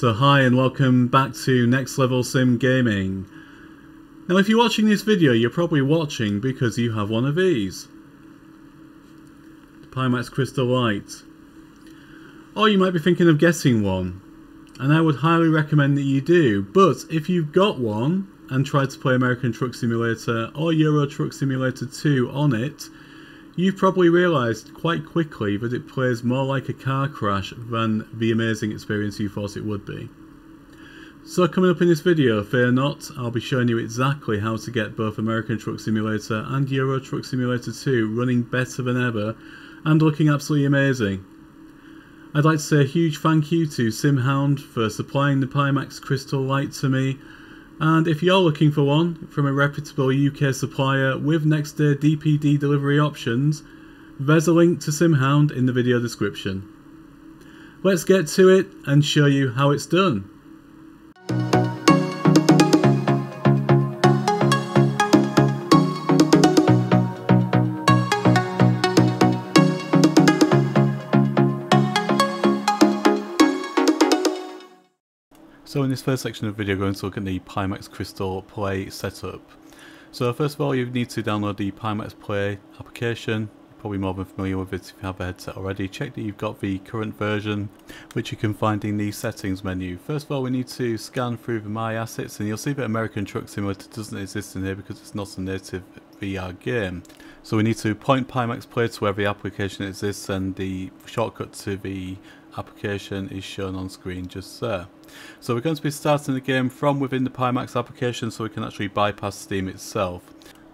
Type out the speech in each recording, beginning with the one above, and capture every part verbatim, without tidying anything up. So hi and welcome back to Next Level Sim Gaming. Now if you're watching this video, you're probably watching because you have one of these. The Pimax Crystal Light. Or you might be thinking of getting one. And I would highly recommend that you do. But if you've got one and tried to play American Truck Simulator or Euro Truck Simulator two on it, you've probably realised quite quickly that it plays more like a car crash than the amazing experience you thought it would be. So coming up in this video, fear not, I'll be showing you exactly how to get both American Truck Simulator and Euro Truck Simulator two running better than ever and looking absolutely amazing. I'd like to say a huge thank you to Simhound for supplying the Pimax Crystal Light to me. And if you're looking for one from a reputable U K supplier with next day D P D delivery options, there's a link to Simhound in the video description. Let's get to it and show you how it's done. So in this first section of the video, we're going to look at the Pimax Crystal Play setup. So first of all, you need to download the Pimax Play application. You're probably more than familiar with it if you have a headset already. Check that you've got the current version, which you can find in the settings menu. First of all, we need to scan through the My Assets, and you'll see that American Truck Simulator doesn't exist in here because it's not a native V R game. So we need to point Pimax Play to where the application exists, and the shortcut to the application is shown on screen just there. So we're going to be starting the game from within the Pimax application, so we can actually bypass Steam itself.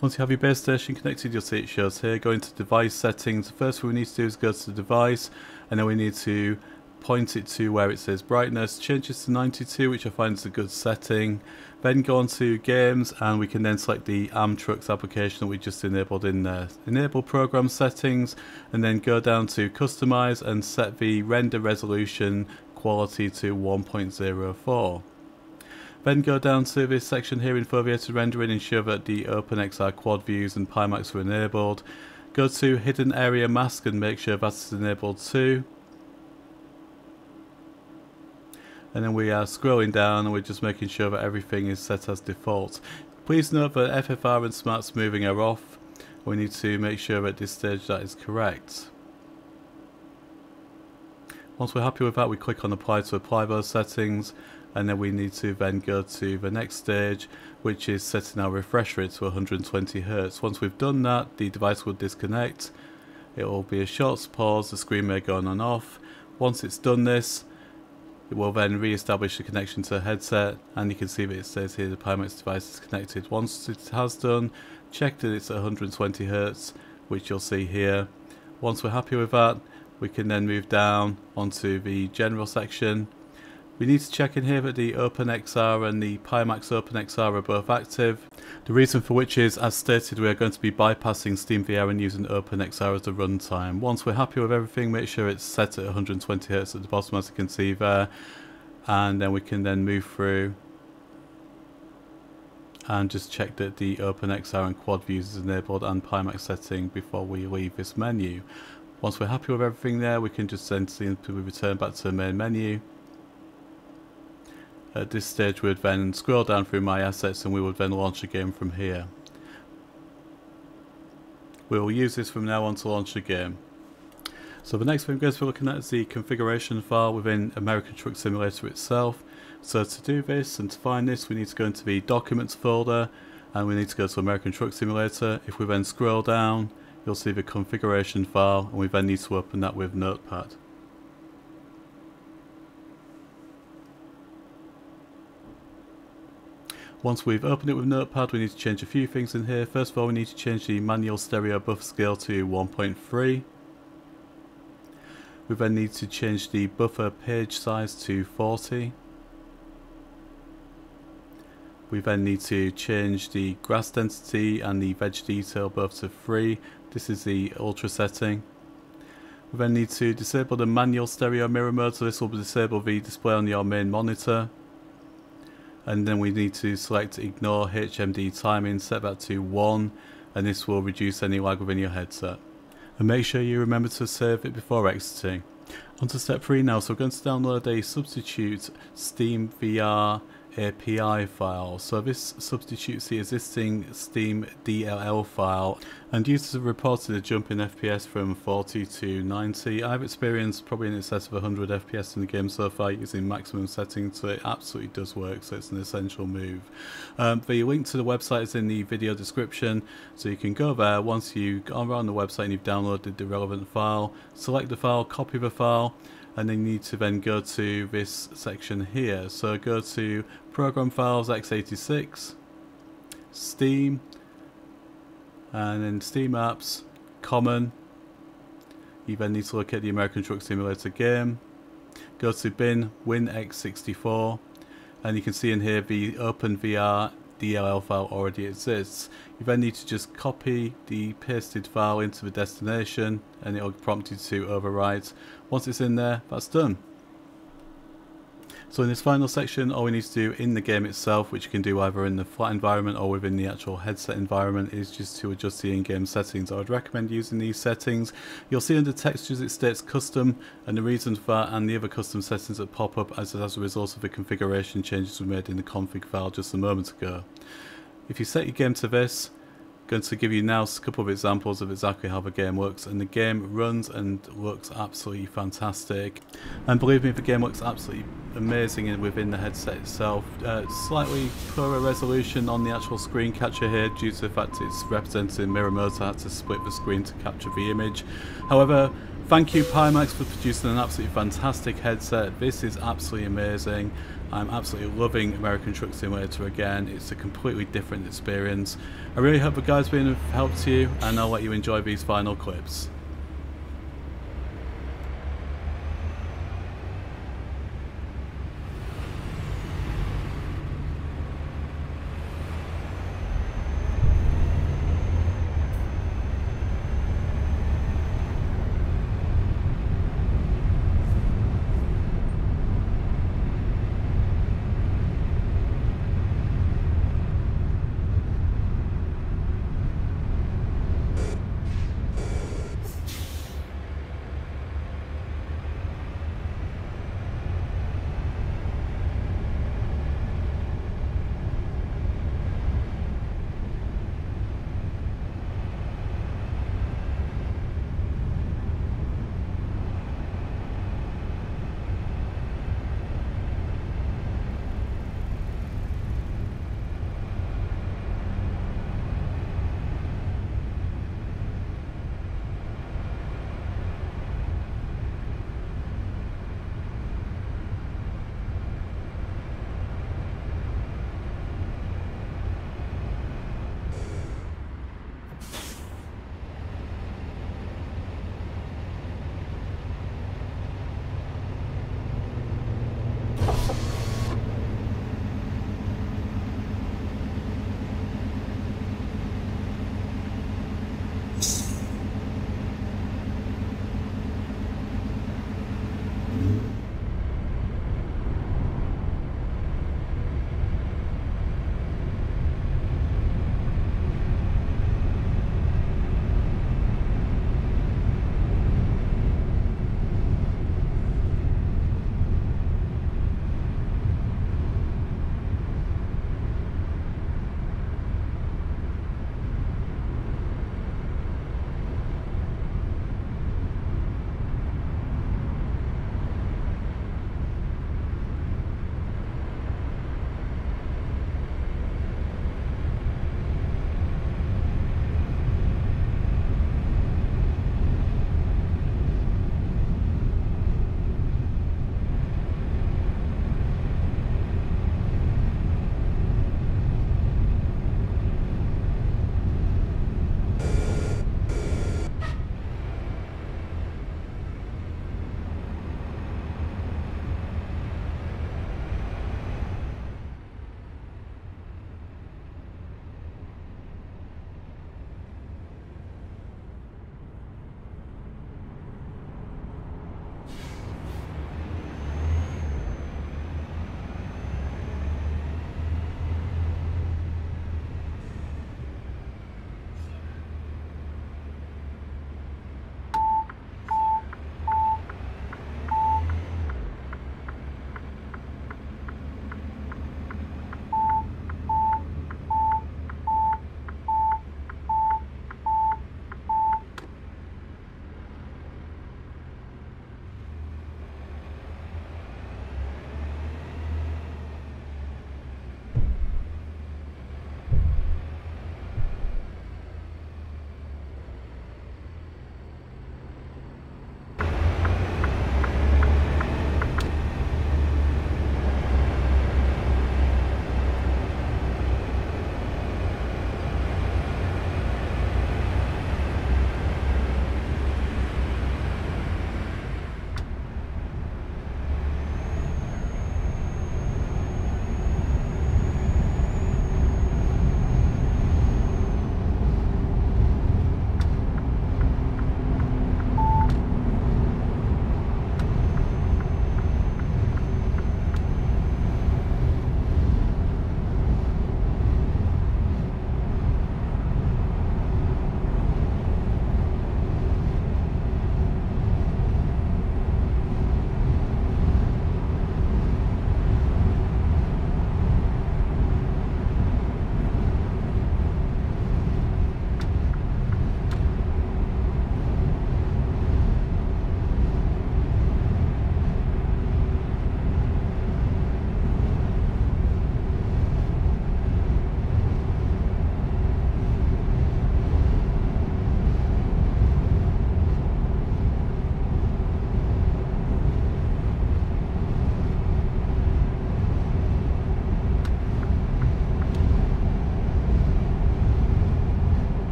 Once you have your base station connected, you'll see it shows here. Go into device settings. First thing we need to do is go to the device, and then we need to point it to where it says brightness. Change this to ninety-two, which I find is a good setting. Then go on to games, and we can then select the Amtrucks application that we just enabled in there. Enable program settings, and then go down to customize and set the render resolution quality to one point zero four. Then go down to this section here in foveated rendering, ensure that the OpenXR quad views and Pimax are enabled. Go to hidden area mask and make sure that's enabled too. And then we are scrolling down and we're just making sure that everything is set as default. Please note that F F R and smart smoothing are off. We need to make sure at this stage that is correct. Once we're happy with that, we click on apply to apply those settings, and then we need to then go to the next stage, which is setting our refresh rate to one hundred twenty hertz. Once we've done that, the device will disconnect. It will be a short pause, the screen may go on and off. Once it's done this, it will then re-establish the connection to the headset, and you can see that it says here the Pimax device is connected. Once it has done, check that it's at one hundred twenty hertz, which you'll see here. Once we're happy with that, we can then move down onto the general section. We need to check in here that the OpenXR and the Pimax OpenXR are both active. The reason for which is, as stated, we are going to be bypassing SteamVR and using OpenXR as a runtime. Once we're happy with everything, make sure it's set at one hundred twenty hertz at the bottom, as you can see there. And then we can then move through and just check that the OpenXR and Quad Views is enabled and Pimax setting before we leave this menu. Once we're happy with everything there, we can just then simply return back to the main menu. At this stage, we would then scroll down through My Assets, and we would then launch a game from here. We will use this from now on to launch a game. So the next thing we're looking at is the configuration file within American Truck Simulator itself. So to do this and to find this, we need to go into the Documents folder, and we need to go to American Truck Simulator. If we then scroll down, you'll see the configuration file, and we then need to open that with Notepad. Once we've opened it with Notepad, we need to change a few things in here. First of all, we need to change the manual stereo buffer scale to one point three. We then need to change the buffer page size to forty. We then need to change the grass density and the veg detail both to three. This is the ultra setting. We then need to disable the manual stereo mirror mode, so this will disable the display on your main monitor. And then we need to select ignore H M D timing, set that to one, and this will reduce any lag within your headset. and make sure you remember to save it before exiting. On to step three now, so we're going to download a substitute SteamVR A P I file. So this substitutes the existing Steam D L L file, and users have reported a jump in F P S from forty to ninety. I've experienced probably in excess of one hundred F P S in the game so far using maximum settings, so it absolutely does work, so it's an essential move. Um, the link to the website is in the video description, so you can go there. Once you are on the website and you've downloaded the relevant file, select the file, copy the file, and then you need to then go to this section here. So go to Program Files x eighty-six, Steam, and then Steam Apps, Common. You then need to look at the American Truck Simulator game. Go to bin, win x sixty-four, and you can see in here the OpenVR D L L file already exists. You then need to just copy the pasted file into the destination, and it'll prompt you to overwrite. Once it's in there, that's done. So in this final section, all we need to do in the game itself, which you can do either in the flat environment or within the actual headset environment, is just to adjust the in-game settings. I would recommend using these settings. You'll see under textures it states custom, and the reason for that and the other custom settings that pop up as, as a result of the configuration changes we made in the config file just a moment ago. If you set your game to this, going to give you now a couple of examples of exactly how the game works, and the game runs and looks absolutely fantastic, and believe me, the game looks absolutely amazing and within the headset itself. Uh, slightly poorer resolution on the actual screen capture here due to the fact it's represented in mirror mode, so I had to split the screen to capture the image. However, thank you Pimax for producing an absolutely fantastic headset. This is absolutely amazing. I'm absolutely loving American Truck Simulator again. It's a completely different experience. I really hope the guide's been of help to you, and I'll let you enjoy these final clips.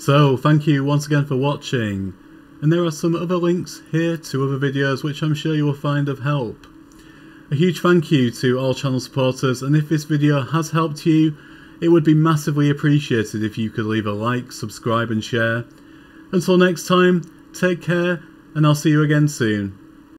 So thank you once again for watching, and there are some other links here to other videos which I'm sure you will find of help. A huge thank you to all channel supporters, and if this video has helped you, it would be massively appreciated if you could leave a like, subscribe and share. Until next time, take care, and I'll see you again soon.